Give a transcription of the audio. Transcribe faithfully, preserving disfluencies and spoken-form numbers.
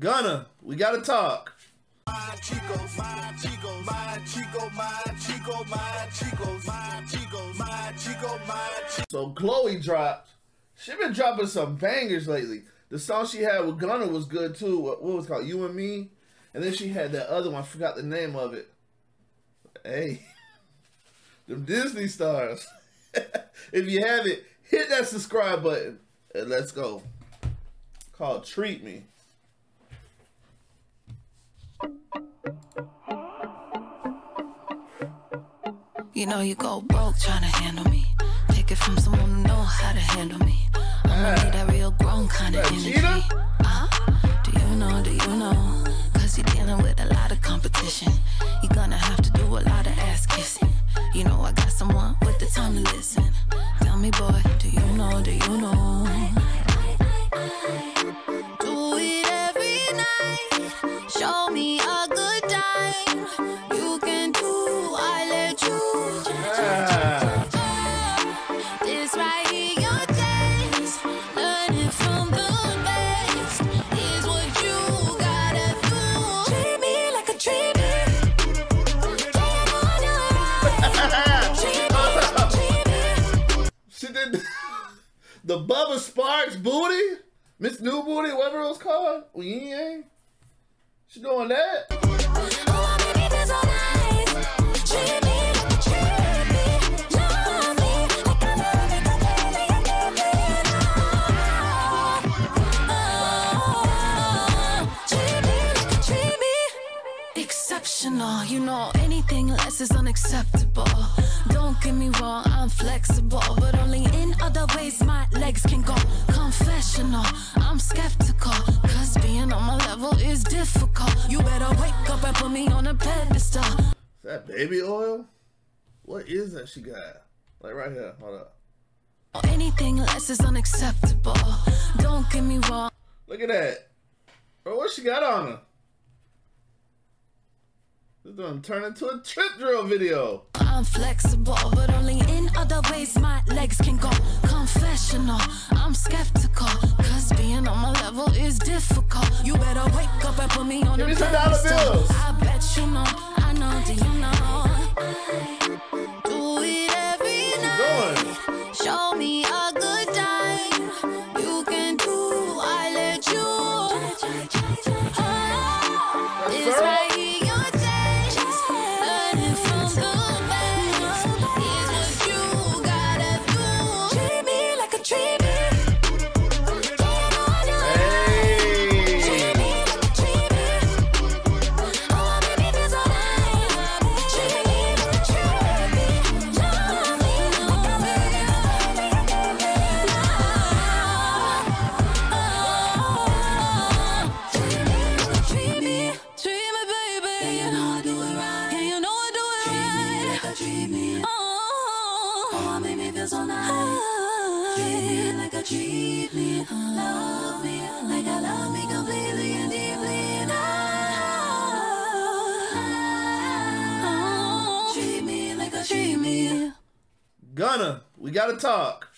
Gunna, we gotta talk. My Chico, my Chico, my Chico, my Chico, my Chico, my Chico, my Chico, my Chico. So Chloe dropped. She been dropping some bangers lately. The song she had with Gunna was good too. What, what was it called? You and Me? And then she had that other one. I forgot the name of it. Hey. Them Disney stars. If you haven't, hit that subscribe button and let's go. Called Treat Me. You know you go broke trying to handle me. Take it from someone who know how to handle me. I need that real grown kind of energy. Uh, do you know, do you know? Cause you're dealing with a lot of competition. You're gonna have to do a lot of ass kissing. You know I got someone with the time to listen. Tell me boy, do you know, do you know? Do it every night. Show me a good time. You can do, I let you. Ah. This right here, your taste. Learning from the best is what you gotta do. Treat me like a treat. She did the Bubba Sparks booty. Miss New Booty, whatever it was called. Well, you ain't. She doing that. Exceptional, you know, anything less is unacceptable. Don't get me wrong, I'm flexible, but only in other ways my legs can go. Confessional, I'm skeptical, cause being on my level is difficult. You better wake up and put me on a pedestal. Is that baby oil? What is that she got? Like right here, hold up. Anything less is unacceptable. Don't get me wrong. Look at that. Bro, what she got on her? This is gonna turn into a trip drill video. I'm flexible, but only in other ways my legs can go. Confessional, I'm skeptical, cause being on my level is difficult. You better wake up and put me on a pedestal. I bet you know, I know, do you know? Do it every night. Show me a good time. You can do, I let you. Oh, it's right here. Treat me, love me, like I love me completely and deeply now. Treat me like I treat me. Gunna, we gotta talk.